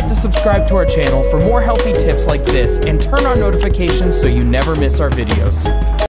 forget to subscribe to our channel for more healthy tips like this and turn on notifications so you never miss our videos.